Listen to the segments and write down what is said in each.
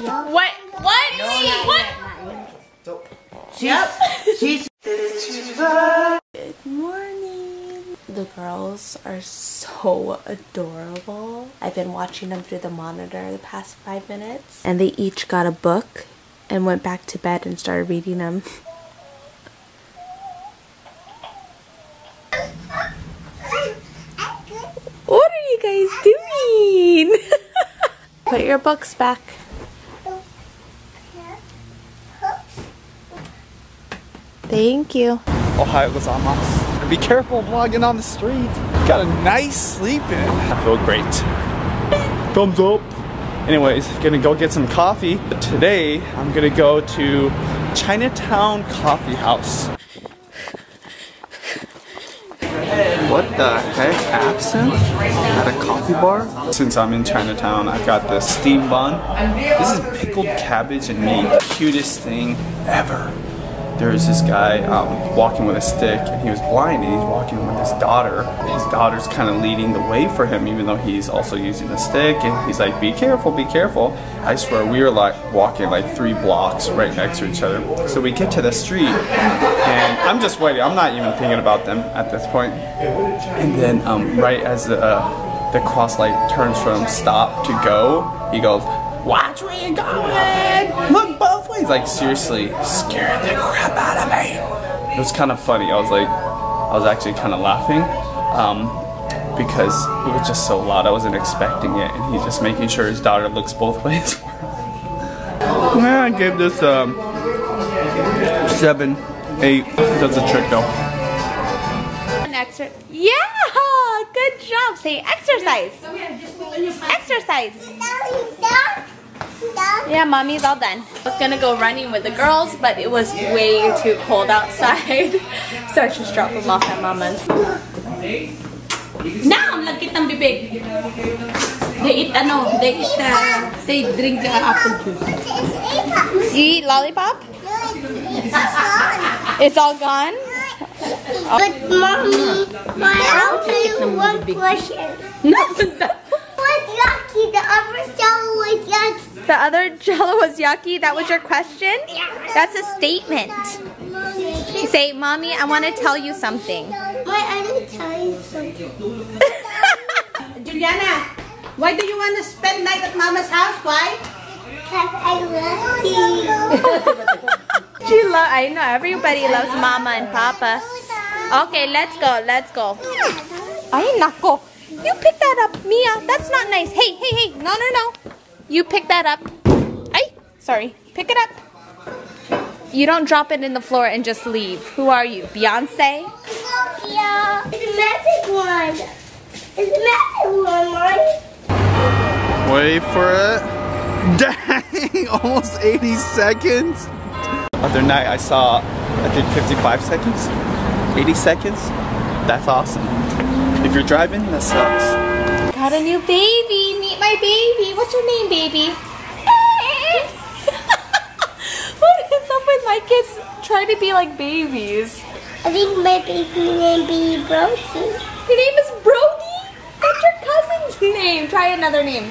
No. What? What? No, what? So, yep. Good morning. The girls are so adorable. I've been watching them through the monitor the past 5 minutes. And they each got a book and went back to bed and started reading them. What are you guys doing? Put your books back. Thank you. Ohio gozaimasu. Be careful vlogging on the street. Got a nice sleep in. I feel great. Thumbs up. Anyways, gonna go get some coffee. But today, I'm gonna go to Chinatown Coffee House. What the heck? Absinthe? At a coffee bar? Since I'm in Chinatown, I've got the steam bun. This is pickled cabbage and meat. Cutest thing ever. There was this guy walking with a stick, and he was blind, and he's walking with his daughter. His daughter's kind of leading the way for him, even though he's also using a stick, and he's like, be careful, be careful. I swear, we were like walking like 3 blocks right next to each other. So we get to the street, and I'm just waiting. I'm not even thinking about them at this point. And then right as the cross light turns from stop to go, he goes, watch where you're going! Look both ways! Like, seriously, scared the crap out of me. It was kind of funny. I was like, I was actually kind of laughing because it was just so loud. I wasn't expecting it, and he's just making sure his daughter looks both ways. Yeah, I gave this 7, 8. Does the trick though. Yeah! Good job. Say exercise. Exercise. Yeah, mommy's all done. I was gonna go running with the girls, but it was way too cold outside. So I just dropped them off at mama's. Now look at them be big. They drink the apple juice. You eat lollipop? It's all gone? But mommy, I'll tell you one question. No. Yucky. The other jello was yucky. The other jello was yucky? That was your question? Yeah. That's a statement. Mommy. Say, mommy, I want to tell you something. Why I want to tell you something? Julianna, why do you want to spend night at mama's house? Why? Because I love you. I know everybody loves mama and papa. Okay, let's go. Let's go. Ay, nako. You pick that up, Miya. That's not nice. Hey, hey, hey. No, no, no. You pick that up. Ay, sorry. Pick it up. You don't drop it in the floor and just leave. Who are you? Beyonce? Sophia. It's a magic one. It's a magic one, right? Wait for it. Dang, almost 80 seconds. Other night I saw, I think 55 seconds, 80 seconds. That's awesome. If you're driving, that sucks. Got a new baby. Meet my baby. What's your name, baby? What is up with my kids trying to be like babies? I think my baby's name be Brody. Your name is Brody? That's your cousin's name. Try another name.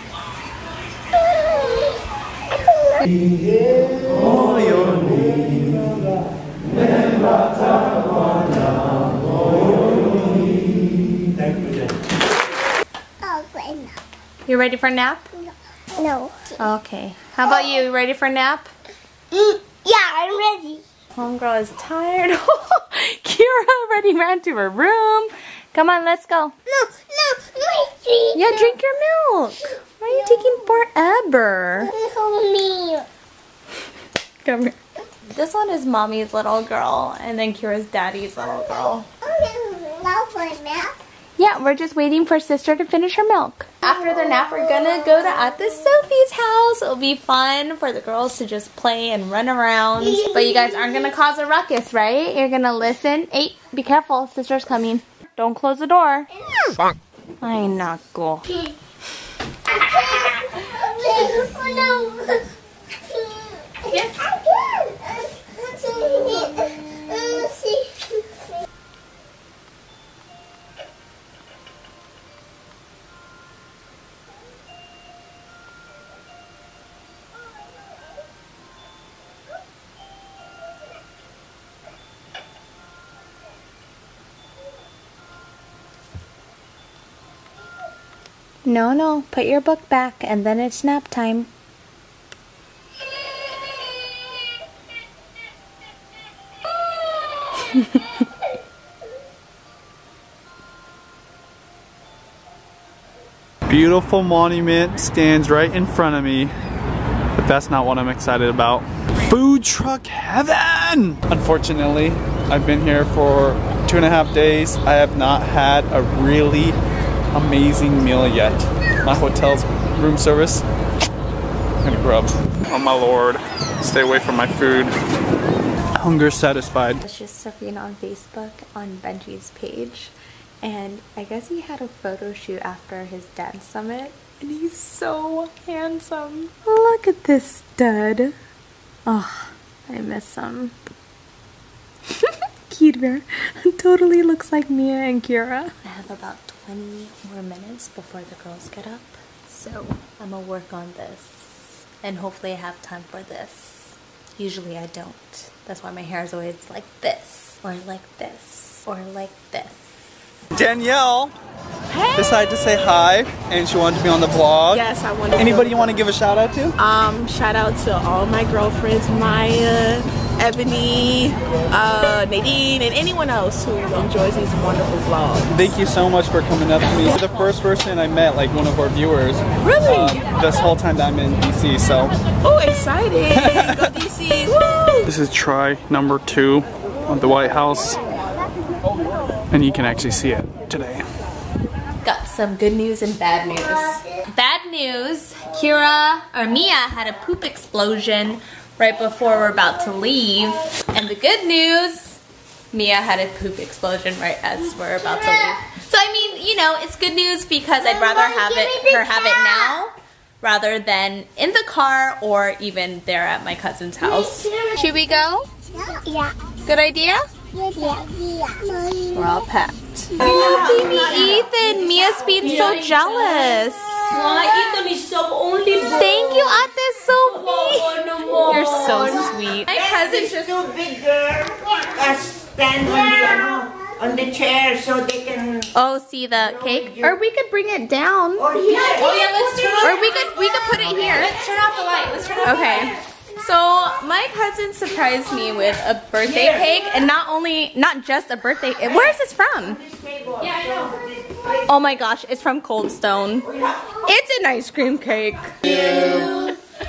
You ready for a nap? No. Okay. How about you? You ready for a nap? Yeah, I'm ready. Homegirl is tired. Keira already ran to her room. Come on, let's go. No, yeah, drink your milk. Why are you taking forever? No, come here. This one is mommy's little girl, and then Keira's daddy's little girl. I'm for a nap. Yeah, we're just waiting for sister to finish her milk. After their nap, we're gonna go to Aunt Sophie's house. It'll be fun for the girls to just play and run around. But you guys aren't gonna cause a ruckus, right? You're gonna listen. Hey, be careful, sister's coming. Don't close the door. Ay, nako. No, put your book back and then it's nap time. Beautiful monument stands right in front of me, but that's not what I'm excited about. Food truck heaven! Unfortunately, I've been here for 2.5 days. I have not had a really amazing meal yet. My hotel's room service, I'm gonna grub. Oh my lord, stay away from my food. Hunger satisfied. It's just Sophie on Facebook on Benji's page, and I guess he had a photo shoot after his dance summit, and he's so handsome. Look at this stud. Oh, I miss him. Keira totally looks like Miya and Keira. I have about 20 more minutes before the girls get up, so I'm gonna work on this and hopefully I have time for this. Usually I don't. That's why my hair is always like this or like this or like this. Danielle, hey, decided to say hi and she wanted to be on the vlog. Yes, I wanted to. Anybody you want to give a shout out to? Shout out to all my girlfriends, Maya, Ebony, Nadine, and anyone else who enjoys these wonderful vlogs. Thank you so much for coming up to me. You're the first person I met, like one of our viewers. Really? This whole time that I'm in DC, so. Oh, exciting! Go DC! Woo! This is try number 2 of the White House, and you can actually see it today. Got some good news and bad news. Bad news: Keira or Miya had a poop explosion right before we're about to leave. And the good news, Miya had a poop explosion right as we're about to leave. So I mean, you know, it's good news because I'd rather have it, her have it now rather than in the car or even there at my cousin's house. Should we go? Yeah. Good idea? Yeah. We're all packed. Oh, baby Ethan, Miya's being so jealous. Thank you, Ate Sophie. You're so sweet. My cousin's just too big, girl. Stand on the chair so they can. Oh, see the cake? Or we could bring it down. Oh yeah, let's turn. Or we could put it here. Let's turn off the light. Okay. So my cousin surprised me with a birthday cake, and not just a birthday. Where is this from? Yeah, I know. Oh my gosh, it's from Cold Stone. It's an ice cream cake.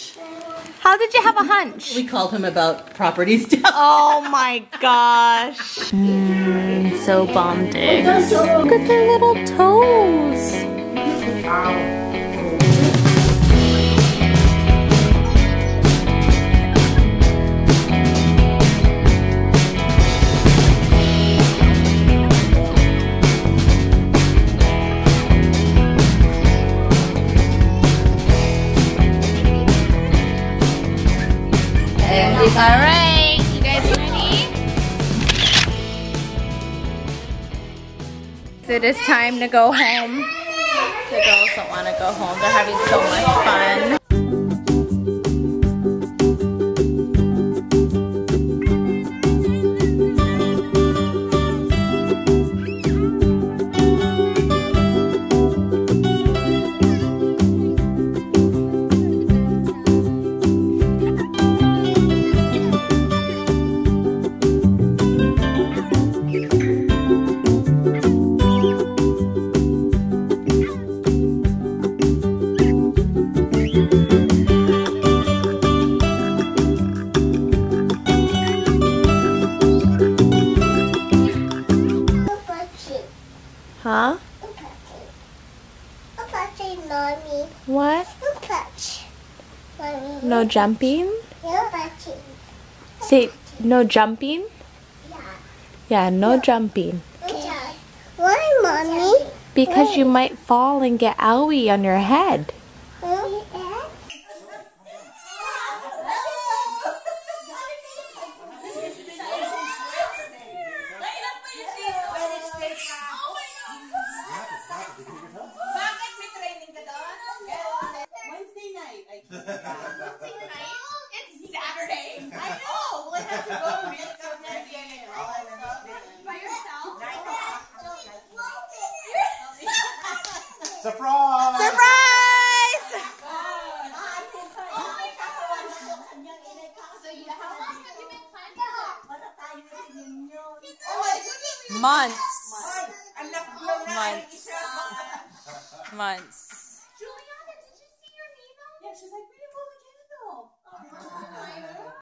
How did you have a hunch? We called him about property stuff. Oh my gosh. So bomb digs. Look at their little toes. Alright, you guys ready? It is time to go home. The girls don't want to go home. They're having so much fun. Huh? Mommy. What? Mommy. No jumping? Say no jumping? Yeah, no jumping. Okay. Why, Mommy? Because you might fall and get owie on your head. Surprise! Surprise! Months. Months.